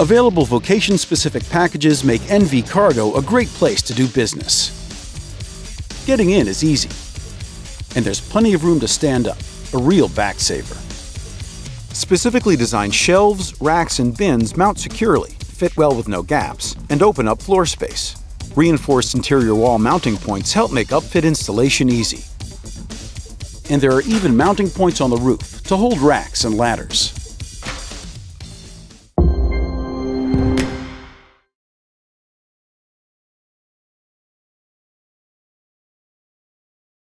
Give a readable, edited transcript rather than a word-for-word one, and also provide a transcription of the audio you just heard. Available vocation-specific packages make NV Cargo a great place to do business. Getting in is easy, and there's plenty of room to stand up, a real back saver. Specifically designed shelves, racks, and bins mount securely, fit well with no gaps, and open up floor space. Reinforced interior wall mounting points help make upfit installation easy. And there are even mounting points on the roof to hold racks and ladders.